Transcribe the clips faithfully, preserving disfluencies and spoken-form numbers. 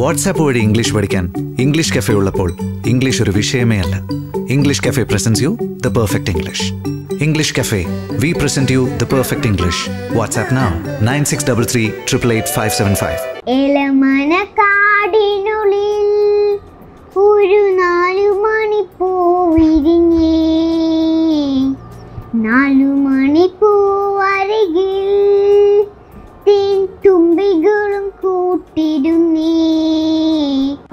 WhatsApp over English പഠിക്കാൻ English cafe ഉള്ളപ്പോൾ English ഒരു വിഷയമേ അല്ല. English cafe presents you the perfect English. English cafe, we present you the perfect English. WhatsApp now nine six three three eight eight eight five seven five. എലമനക്കാടിനുള്ളിൽ ഒരു നാലു മണി പൂ വിരിഞ്ഞേ നാലു മണി പൂ അരികിൽ തീൻ തുമ്പികളും കൂട്ടിരുന്നേ.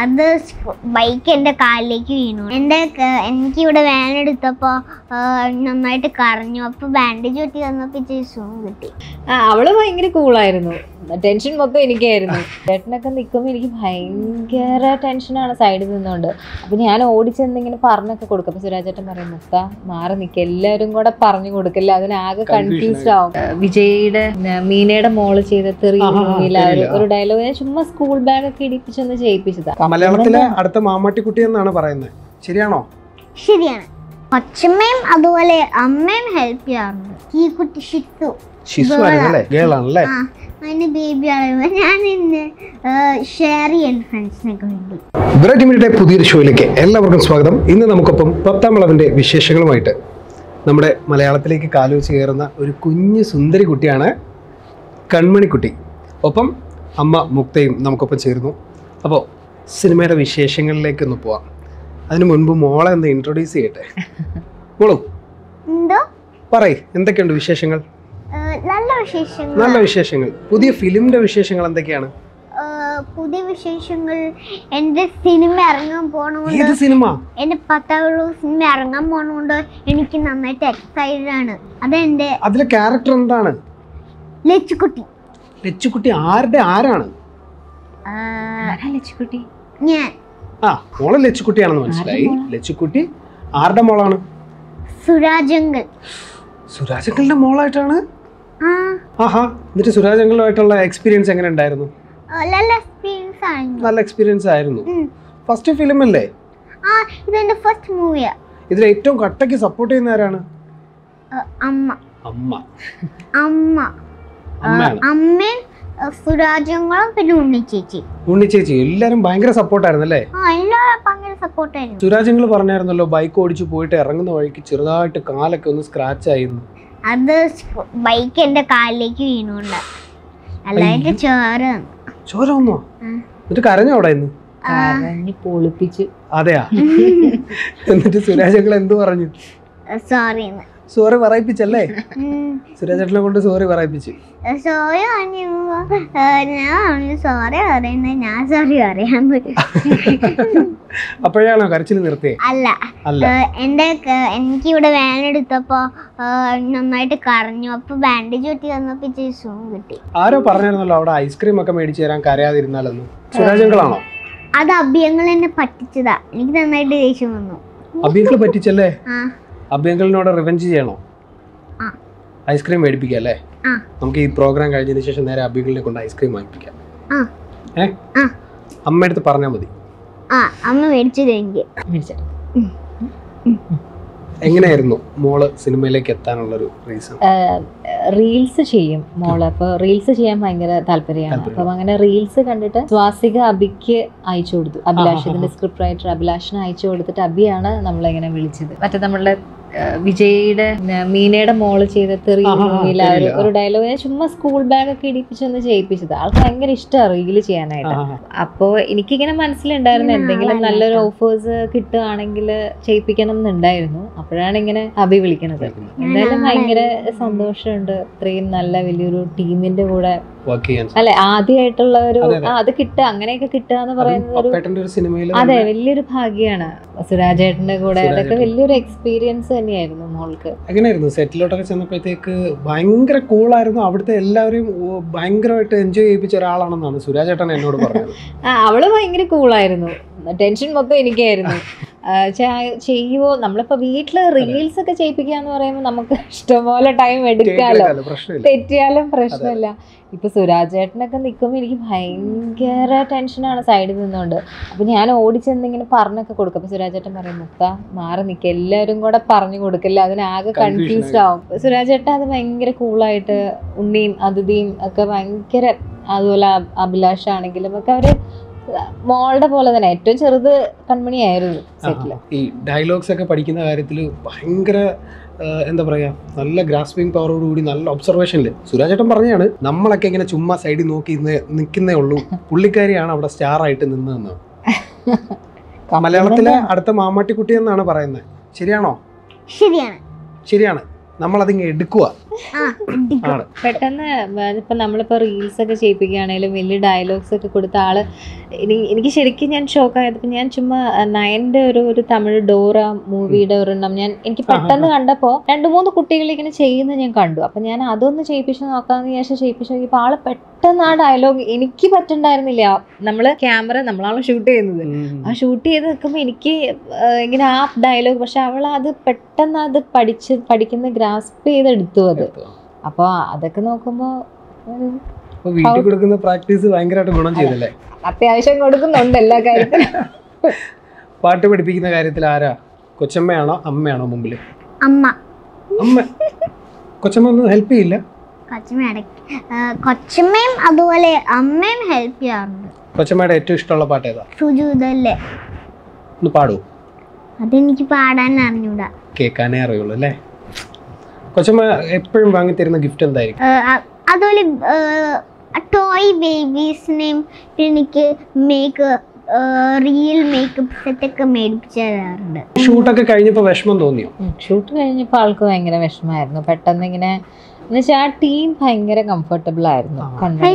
അത് ബൈക്ക് എൻ്റെ കാലിലേക്ക് വീണു. എൻ്റെ എനിക്കിവിടെ വാനെടുത്തപ്പോൾ നന്നായിട്ട് കരഞ്ഞു. അപ്പോൾ ബാൻഡേജ് കെട്ടി വന്നപ്പോൾ ഇച്ചിരി സുഖം കിട്ടി. ആ അവള് ഭയങ്കര കൂളായിരുന്നു. ടെൻഷൻ മൊത്തം എനിക്കായിരുന്നു. ചേട്ടനൊക്കെ നിൽക്കുമ്പോൾ എനിക്ക് ഭയങ്കര ടെൻഷനാണ് സൈഡിൽ നിന്നുകൊണ്ട്. അപ്പോൾ ഞാൻ ഓടിച്ചെന്നിങ്ങനെ പറഞ്ഞൊക്കെ കൊടുക്കും. അപ്പോൾ സുരാജേട്ടൻ പറയും, മുക്ത മാറി നിൽക്കുക, എല്ലാവരും കൂടെ പറഞ്ഞു കൊടുക്കില്ല, അതിനാകെ കൺഫ്യൂസ്ഡ് ആവും. വിജയുടെ മീനയുടെ മോള് ചെയ്ത തെറിയില്ല ഒരു ഡയലോഗ് ഞാൻ ചുമ്മാ സ്കൂൾ ബാഗൊക്കെ ഇടിപ്പിച്ചൊന്ന് ചെയ്യിപ്പിച്ചതാണ്. മലയാളത്തിലെ അടുത്ത മാമാട്ടിക്കുട്ടി എന്നാണ് പറയുന്നത്, ശരിയാണോ? ശരിയാണ്. അച്ഛമ്മയും അതുപോലെ അമ്മയും ഹെൽപ്പ് ചെയ്യാറുണ്ട്. ഈ കുട്ടി ഷിത്തു ല്ലേ അതിന്റെ ബേബിയാണ്. ഞാൻ ഇന്ന് ഷെയർ ചെയ്യുന്ന ഫ്രണ്ട്സിനൊക്കെ വേണ്ടി വെറൈറ്റി മീഡിയയുടെ പുതിയൊരു ഷോയിലേക്ക് എല്ലാവർക്കും സ്വാഗതം. ഇന്ന് നമുക്കൊപ്പം പത്താം വിളവിന്റെ വിശേഷങ്ങളുമായിട്ട് നമ്മുടെ മലയാളത്തിലേക്ക് കാലുവെച്ച് കയറുന്ന ഒരു കുഞ്ഞു സുന്ദരി കുട്ടിയാണ് കൺമണിക്കുട്ടി. ഒപ്പം അമ്മ മുക്തയും നമുക്കൊപ്പം ചേരുന്നു. അപ്പോൾ സിനിമയുടെ വിശേഷങ്ങളിലേക്ക് ഒന്ന് പോവാം. അതിനു മുൻപ് മോളെ ഒന്ന് ഇൻട്രൊഡ്യൂസ് ചെയ്യട്ടെ. മോളു പറയ്, എന്തൊക്കെയുണ്ട് വിശേഷങ്ങൾ? നല്ല വിശേഷങ്ങൾ. നല്ല വിശേഷങ്ങൾ. പുതിയ ഫിലിമിന്റെ വിശേഷങ്ങൾ എന്തൊക്കെയാണ്? പുതിയ വിശേഷങ്ങൾ എന്റെ സിനിമ ഇറങ്ങാൻ പോണോണ്ട്. ഏത് സിനിമ? എന്റെ പത്താവുള്ള സിനിമ ഇറങ്ങാൻ പോണോണ്ട് എനിക്ക് നന്നായിട്ട് എക്സൈറ്റഡ് ആണ്. അതെന്റെ അതിലെ ക്യാരക്ടർ എന്താണ്? ലച്ചുകുട്ടി. ലച്ചുകുട്ടി ആരുടെ ആരാണ്? ലച്ചുകുട്ടി ഞാൻ. ആ മോളെ ലച്ചുകുട്ടിയാണെന്ന് മനസ്സിലായി. ലച്ചുകുട്ടി ആരുടെ മോളാണ്? സുരാജങ്കൽ. സുരാജങ്കലിന്റെ മോളായിട്ടാണ്. എന്നിട്ട് സുരാജങ്കലുമായിട്ടുള്ള എക്സ്പീരിയൻസ് എങ്ങനെ ഉണ്ടായിരുന്നു? നല്ല എക്സ്പീരിയൻസ് ആയിരുന്നു. ഫസ്റ്റ് ഫിലിം അല്ലേ? ഇതിൽ ഏറ്റവും കട്ടക്ക് സപ്പോർട്ട് ചെയ്യുന്ന ആരാണ്? അമ്മ. അമ്മ അമ്മ അമ്മയും സുരാജങ്ങളും പിന്നെ ഉണ്ണി ചേച്ചി. ഉണ്ണി ചേച്ചി എല്ലാരും ഭയങ്കര സപ്പോർട്ടായിരുന്നു അല്ലേ? സുരാജങ്ങൾ പറഞ്ഞായിരുന്നല്ലോ ബൈക്ക് ഓടിച്ചു പോയിട്ട് ഇറങ്ങുന്ന വഴിക്ക് ചെറുതായിട്ട് കാലൊക്കെ ഒന്ന് സ്ക്രാച്ച് ആയിരുന്നു. അത് ബൈക്ക് എന്റെ കാലിലേക്ക് വീണുണ്ട്. അല്ലാതെ ചോര ചോര വന്നോ? എന്നിട്ട് കരഞ്ഞോ അവിടെ നിന്ന്? കരഞ്ഞു പൊളിപ്പിച്ചു. അതെയാ? എന്നിട്ട് സുരാജങ്ങൾ എന്ത് പറഞ്ഞു? സോറി സോറി പറയിപ്പിച്ചല്ലേ? സുരാജേട്ടനെ കൊണ്ട് സോറി പറയിപ്പിച്ചു. സോറി ഞാൻ സോറി പറയാൻ പറ്റും. അപ്പോഴാണോ കരച്ചിൽ നിർത്തിയത്? അല്ല അല്ല എന്റെ എനിക്കിവിടെ വാനെടുത്തപ്പോ നന്നായിട്ട് കരഞ്ഞു. അപ്പൊ ബാൻഡേജ് കെട്ടി വന്നപ്പോ ഇച്ചിരി സുഖം കിട്ടി. ആരോ പറഞ്ഞായിരുന്നല്ലോ അവിടെ ഐസ്ക്രീം ഒക്കെ മേടിച്ചു തരാൻ കരയാതിരുന്നാലെന്ന്. സുരാജങ്ങളാണോ? അത് അഭ്യങ്ങൾ എന്നെ പറ്റിച്ചതാ. എനിക്ക് നന്നായിട്ട് ദേഷ്യം വന്നു. അഭ്യങ്ങൾ പറ്റിച്ചല്ലേ? അഭ്യങ്കലിനോട് റിവെഞ്ച് ചെയ്യണോ? ഐസ്ക്രീം മേടിപ്പിക്കാം അല്ലേ? നമുക്ക് ഈ പ്രോഗ്രാം കഴിഞ്ഞതിന് ശേഷം നേരെ അഭ്യങ്കലിനെ കൊണ്ട് ഐസ്ക്രീം വാങ്ങിപ്പിക്കാം. ഏ അമ്മയടുത്ത് പറഞ്ഞാൽ മതി. എങ്ങനെയായിരുന്നു മോള് സിനിമയിലേക്ക് എത്താനുള്ളൊരു റീസൺ? റീൽസ് ചെയ്യും മോള്. അപ്പോൾ റീൽസ് ചെയ്യാൻ ഭയങ്കര താല്പര്യമാണ്. അപ്പം അങ്ങനെ റീൽസ് കണ്ടിട്ട് സ്വാസിക അബിക്ക് അയച്ചു കൊടുത്തു. അഭിലാഷിന്റെ സ്ക്രിപ്റ്റ് റൈറ്റർ അഭിലാഷിനെ അയച്ചു കൊടുത്തിട്ട് അബിയാണ് നമ്മളെങ്ങനെ വിളിച്ചത്. മറ്റേ നമ്മളുടെ വിജയുടെ മീനയുടെ മോള് ചെയ്ത തെറിയില്ല ഒരു ഡയലോഗ് ഞാൻ ചുമ്മാ സ്കൂൾ ബാഗൊക്കെ ഇടിപ്പിച്ചൊന്ന് ചെയ്യിപ്പിച്ചത്. ആൾക്ക് ഭയങ്കര ഇഷ്ടമാണ് റീല് ചെയ്യാനായിട്ട്. അപ്പോൾ എനിക്കിങ്ങനെ മനസ്സിലുണ്ടായിരുന്നു എന്തെങ്കിലും നല്ലൊരു ഓഫേഴ്സ് കിട്ടുകയാണെങ്കിൽ ചെയ്യിപ്പിക്കണം എന്നുണ്ടായിരുന്നു. അപ്പോഴാണ് ഇങ്ങനെ അഭി വിളിക്കണത്. എന്തായാലും ഭയങ്കര സന്തോഷമുണ്ട് ഇത്രയും നല്ല വലിയൊരു ടീമിന്റെ കൂടെ അല്ലെ ആദ്യമായിട്ടുള്ള ഒരു അത് കിട്ടുക, അങ്ങനെയൊക്കെ കിട്ടുക എന്ന് പറയുന്നത് അതെ വലിയൊരു ഭാഗ്യാണ്. സുരാജേട്ടന്റെ കൂടെ അതൊക്കെ വലിയൊരു എക്സ്പീരിയൻസ് തന്നെയായിരുന്നു മോൾക്ക്. എങ്ങനെയായിരുന്നു സെറ്റിലോട്ടൊക്കെ ചെന്നപ്പോഴത്തേക്ക്? ഭയങ്കര കൂളായിരുന്നു. അവിടുത്തെ എല്ലാവരും ഭയങ്കരമായിട്ട് എൻജോയ് ചെയ്യിപ്പിച്ച ഒരാളാണെന്നാണ് സുരാജേട്ടൻ എന്നോട് പറഞ്ഞത്. ആ അവള് ഭയങ്കര കൂളായിരുന്നു. ടെൻഷൻ മൊത്തം എനിക്കായിരുന്നു. ചെയ്യുമോ? നമ്മളിപ്പോൾ വീട്ടിൽ റീൽസ് ഒക്കെ ചെയ്യിപ്പിക്കുകയെന്ന് പറയുമ്പോൾ നമുക്ക് ഇഷ്ടംപോലെ ടൈം എടുക്കാമല്ലോ, തെറ്റിയാലും പ്രശ്നമില്ല. ഇപ്പോൾ സുരാജ് ചേട്ടനൊക്കെ നിൽക്കുമ്പോൾ എനിക്ക് ഭയങ്കര ടെൻഷനാണ് സൈഡിൽ നിന്നുകൊണ്ട്. അപ്പോൾ ഞാൻ ഓടിച്ചെന്നിങ്ങനെ പറഞ്ഞൊക്കെ കൊടുക്കും. അപ്പോൾ സുരാജ് ചേട്ടൻ പറയും, മുക്ത മാറി നിൽക്കുക, എല്ലാവരും കൂടെ പറഞ്ഞു കൊടുക്കില്ല, അതിനാകെ കൺഫ്യൂസ്ഡ് ആവും. സുരാജ് ചേട്ടൻ അത് ഭയങ്കര കൂളായിട്ട് ഉണ്ണിയും അതിഥിയും ഒക്കെ ഭയങ്കര, അതുപോലെ അഭിലാഷാണെങ്കിലും ഒക്കെ അവർ മോളുടെ പോലെ തന്നെ. ഏറ്റവും ചെറുത് കൺമണിയായിരുന്നു സെറ്റിൽ. ഈ ഡയലോഗ്സ് ഒക്കെ പഠിക്കുന്ന കാര്യത്തിൽ ഭയങ്കര എന്താ പറയുക, നല്ല ഗ്രാസ്പിംഗ് പവറോടുകൂടി നല്ല ഒബ്സർവേഷനിൽ. സുരാജേട്ടൻ പറഞ്ഞാണ് നമ്മളൊക്കെ ഇങ്ങനെ ചുമ്മാ സൈഡിൽ നോക്കി നിൽക്കുന്നേ ഉള്ളൂ, പുള്ളിക്കാരിയാണ് അവിടെ സ്റ്റാറായിട്ട് നിന്നതെന്ന്. മലയാളത്തിലെ അടുത്ത മാമാട്ടിക്കുട്ടി എന്നാണ് പറയുന്നത്, ശരിയാണോ? ശരിയാണ്, ശരിയാണ്. നമ്മളതിങ്ങ് എടുക്കുക ആണ് പെട്ടെന്ന്. ഇപ്പം നമ്മളിപ്പോൾ റീൽസ് ഒക്കെ ചെയ്യിപ്പിക്കുകയാണെങ്കിലും വലിയ ഡയലോഗ്സ് ഒക്കെ കൊടുത്ത ആള്, എനിക്ക് ശരിക്കും ഞാൻ ഷോക്കായപ്പോൾ ഞാൻ ചുമ്മാ നയൻ്റെ ഒരു ഒരു തമിഴ് ഡോറ മൂവിയുടെ ഒരെണ്ണം ഞാൻ എനിക്ക് പെട്ടെന്ന് കണ്ടപ്പോൾ രണ്ടു മൂന്ന് കുട്ടികൾ ഇങ്ങനെ ചെയ്യുന്നത് ഞാൻ കണ്ടു. അപ്പം ഞാൻ അതൊന്ന് ചെയ്യിപ്പിച്ച് നോക്കാമെന്ന് വിചാരിച്ചാൽ ചെയ്യിപ്പിച്ച് നോക്കിയപ്പോൾ ആള് പെട്ടെന്ന് ആ ഡയലോഗ് എനിക്ക് പറ്റുണ്ടായിരുന്നില്ല. നമ്മൾ ക്യാമറ നമ്മളാണ് ഷൂട്ട് ചെയ്യുന്നത്, ആ ഷൂട്ട് ചെയ്ത് നിൽക്കുമ്പോൾ എനിക്ക് ഇങ്ങനെ ആ ഡയലോഗ്, പക്ഷെ അവൾ അത് പെട്ടെന്ന് അത് പഠിച്ച് പഠിക്കുന്ന ഗ്രാസ്പ് ചെയ്തെടുത്തു അത്. അപ്പൊ അതൊക്കെ നോക്കുമ്പോ അത്യാവശ്യം കൊടുക്കുന്നുണ്ട് എല്ലാ കാര്യത്തിലും. പാട്ട് പഠിപ്പിക്കുന്ന കാര്യത്തിൽ ആരാ, കൊച്ചമ്മയാണോ അമ്മയാണോ മുമ്പിൽ? അമ്മ. കൊച്ചമ്മ ഒന്നും ഹെൽപ്പ് ചെയ്യില്ല? കൊച്ചമ്മയും അതുപോലെ അമ്മയും ഹെൽപ്പ് ചെയ്യാറുണ്ട്. കൊച്ചമ്മയുടെ ഏറ്റവും ഇഷ്ടമുള്ള പാട്ട് ഏതാ? സുജൂതല്ലേ. ഒന്ന് പാടുവോ? അതെനിക്ക് പാടാൻ അറിഞ്ഞൂടാ, കേൾക്കാനേ അറിയുള്ളൂ അല്ലേ? കൊച്ചമ്മ എപ്പോഴും വാങ്ങി തരുന്ന ഗിഫ്റ്റ് എന്തായിരിക്കും? അതുപോലെ ടോയ് ബേബീസ് നെയിം. എനിക്ക് മേക്ക് റിയൽ മേക്കപ്പ് സെറ്റ് ഒക്കെ മേടിപ്പിച്ചു തരാറുണ്ട്. ഷൂട്ടൊക്കെ കഴിഞ്ഞപ്പോൾ വിഷമം തോന്നിയോ? ഷൂട്ട് കഴിഞ്ഞപ്പോൾ ആൾക്ക് ഭയങ്കര വിഷമമായിരുന്നു. പെട്ടെന്ന് ഇങ്ങനെ എന്നുവെച്ചാൽ ആ ടീം ഭയങ്കര കംഫർട്ടബിൾ ആയിരുന്നു. അങ്ങനെ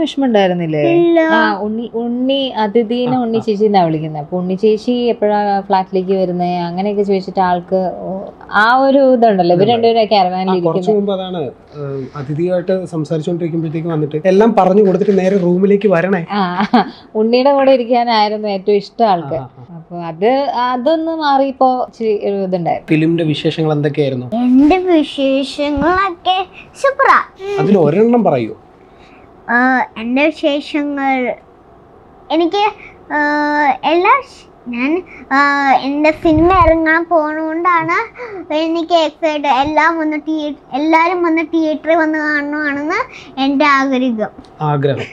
വിഷമമുണ്ടായിരുന്നില്ലേ? ആ ഉണ്ണി ഉണ്ണി അതിഥീനെ ഉണ്ണി ചേച്ചി എന്നാ വിളിക്കുന്നത്. അപ്പൊ ഉണ്ണി ചേച്ചി എപ്പോഴാ ഫ്ലാറ്റിലേക്ക് വരുന്നത് അങ്ങനെയൊക്കെ ചോദിച്ചിട്ട് ആൾക്ക് ആ ഒരു ഇതുണ്ടല്ലോ, ഇവർ രണ്ടുപേരും ക്യാരവാനിൽ അതിഥിയായിട്ട് സംസാരിച്ചോണ്ടിരിക്കുമ്പോഴത്തേക്ക് വന്നിട്ട് എല്ലാം പറഞ്ഞു കൊടുത്തിട്ട് നേരെ റൂമിലേക്ക് വരണേ. ആ ഉണ്ണിയുടെ കൂടെ ഇരിക്കാനായിരുന്നു ഏറ്റവും ഇഷ്ടം ആൾക്ക്. അപ്പൊ അത് അതൊന്ന് മാറിയപ്പോ ഒരു ഇതുണ്ടായിരുന്നു. ഫിലിമിന്റെ വിശേഷങ്ങൾ എന്തൊക്കെയായിരുന്നു? എന്റെ വിശേഷങ്ങളൊക്കെ സൂപ്പറാ. അതിൽ ഒരെണ്ണം പറയൂ. എൻ്റെ വിശേഷങ്ങൾ എനിക്ക് എല്ലാ ഞാൻ എൻ്റെ സിനിമ ഇറങ്ങാൻ പോകുന്നതുകൊണ്ടാണ് എനിക്ക് എക്സൈറ്റ്. എല്ലാം വന്ന് തിയേറ്റർ എല്ലാവരും വന്ന് തിയേറ്ററിൽ വന്ന് കാണണമെന്നാണെന്ന് എൻ്റെ ആഗ്രഹം ആഗ്രഹം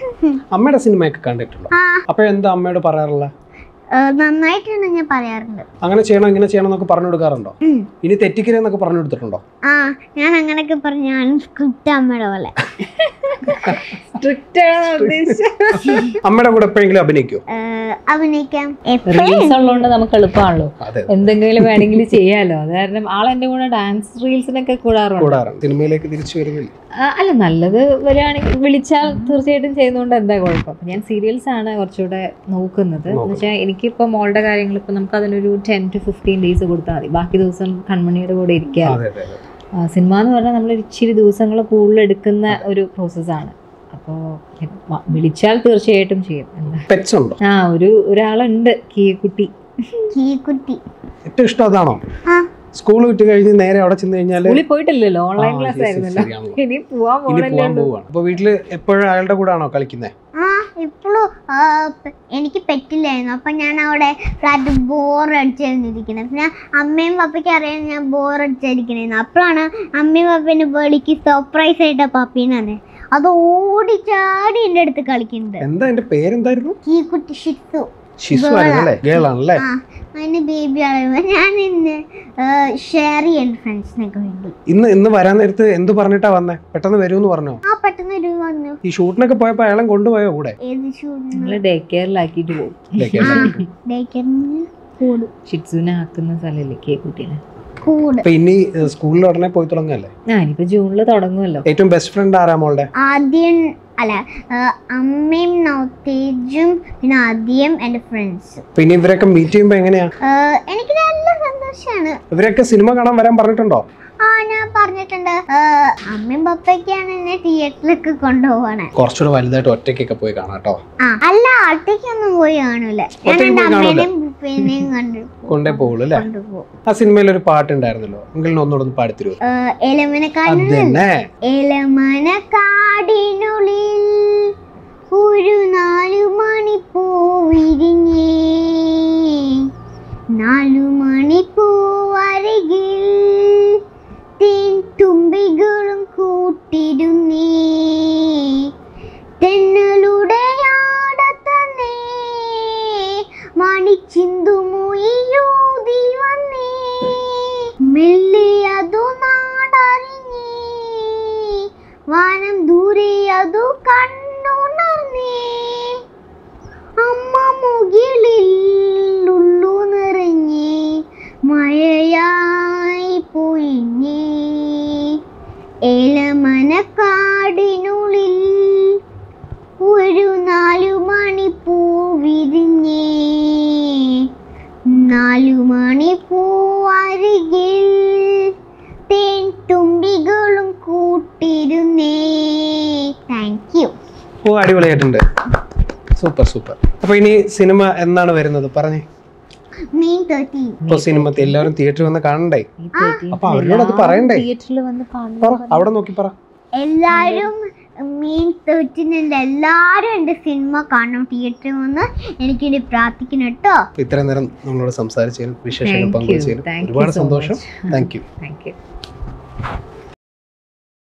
അമ്മയുടെ സിനിമയൊക്കെ കണ്ടിട്ടുള്ളൂ. അപ്പോൾ എന്താ അമ്മയോട് പറയാറുള്ള? നന്നായിട്ടാണ് ഞാൻ പറയാറുണ്ട്. അങ്ങനെ ചെയ്യണം ഇങ്ങനെ ചെയ്യണം എന്നൊക്കെ പറഞ്ഞു കൊടുക്കാറുണ്ടോ? ഇനി തെറ്റിക്കരുതെന്നൊക്കെ പറഞ്ഞു കൊടുത്തിട്ടുണ്ടോ? ആ ഞാൻ അങ്ങനെയൊക്കെ പറഞ്ഞു. ഞാനും സ്ക്രിപ്റ്റ് അമ്മയുടെ പോലെ അമ്മയുടെ കൂടെ എപ്പോഴെങ്കിലും അഭിനയിക്കോ? അഭിനയിക്കാം, റീൽസ് ഉള്ളതുകൊണ്ട് നമുക്ക് എളുപ്പമാണല്ലോ, എന്തെങ്കിലും വേണമെങ്കിൽ ചെയ്യാലോ. അത് കാരണം ആളെന്റെ കൂടെ ഡാൻസ് റീൽസിനൊക്കെ കൂടാറുണ്ട്. സിനിമയിലേക്ക് തിരിച്ചു വരുന്നില്ല അല്ല, നല്ലത് വരികയാണെങ്കിൽ വിളിച്ചാൽ തീർച്ചയായിട്ടും ചെയ്യുന്നതുകൊണ്ട് എന്താ കുഴപ്പം. ഞാൻ സീരിയൽസ് ആണ് കുറച്ചുകൂടെ നോക്കുന്നത്. എന്ന് വെച്ചാൽ എനിക്കിപ്പോൾ മോളുടെ കാര്യങ്ങൾ ഇപ്പം നമുക്ക് അതിനൊരു ടെൻ ടു ഫിഫ്റ്റീൻ ഡേയ്സ് കൊടുത്താൽ മതി, ബാക്കി ദിവസം കൺമണിയുടെ കൂടെ ഇരിക്കാം. സിനിമ എന്ന് പറഞ്ഞാൽ നമ്മൾ ഇച്ചിരി ദിവസങ്ങൾ കൂടുതൽ എടുക്കുന്ന ഒരു പ്രോസസ്സാണ്. അപ്പോൾ വിളിച്ചാൽ തീർച്ചയായിട്ടും ചെയ്യും. ആ ഒരു ഒരാളുണ്ട്, കീക്കുട്ടി. കീക്കുട്ടി ഏറ്റവും ഇഷ്ടം അതാണോ? സ്കൂൾ വിട്ട് കഴിഞ്ഞ് നേരെ അവിടെ ചെന്ന് കഴിഞ്ഞാൽ പോയിട്ടില്ലല്ലോ, ഓൺലൈൻ ക്ലാസ് ആയിരുന്നല്ലോ, ഇനി പോവാൻ പോവാണ്. അപ്പോൾ വീട്ടിൽ എപ്പോഴും അയാളുടെ കൂടെ ആണോ കളിക്കുന്നത്? ആ ഇപ്പോഴും എനിക്ക് പറ്റില്ലായിരുന്നു. അപ്പം ഞാൻ അവിടെ ഫ്ലാറ്റ് ബോറടിച്ചായിരുന്നു ഇരിക്കുന്നത്. പിന്നെ അമ്മയും പപ്പയ്ക്കും അറിയാൻ ഞാൻ ബോറടിച്ചായിരിക്കണേന്ന്. അപ്പോഴാണ് അമ്മയും പപ്പേനെ വിളിക്ക് സർപ്രൈസ് ആയിട്ട് പപ്പീനാണ് അത് ഓടി ചാടി എൻ്റെ അടുത്ത് കളിക്കുന്നത്. എന്താ എൻ്റെ പേരെന്തായിരുന്നു? ഈ കുട്ടി ഷിസു. ഏറ്റവും ബെസ്റ്റ് ഫ്രണ്ട് ആരാ മോളുടെ? ആദ്യം അല്ല അമ്മയും നൗതേജും പിന്നെ ആദ്യം എൻ്റെ ഫ്രണ്ട്സും. പിന്നെ ഇവരൊക്കെ മീറ്റ് ചെയ്യുമ്പോൾ എങ്ങനെയാ? എനിക്ക് നല്ല സന്തോഷമാണ്. ഇവരൊക്കെ സിനിമ കാണാൻ വരാൻ പറഞ്ഞിട്ടുണ്ടോ? ആ ഞാൻ പറഞ്ഞിട്ടുണ്ട്. അമ്മയും പപ്പയ്ക്കാണ് എന്നെ തിയേറ്ററിലൊക്കെ കൊണ്ടുപോകണേ. കുറച്ചുകൂടെ വലുതായിട്ട് ഒറ്റയ്ക്കൊക്കെ പോയി കാണാട്ടോ. അല്ല ഒറ്റയ്ക്കൊന്നും പോയി കാണൂല. ഞാൻ എൻ്റെ അമ്മേനെയും Super, super. So, you cinema and none of the May thirteenth. So, cinema theatre on the Kanday. Apart, Thank you. Thank you.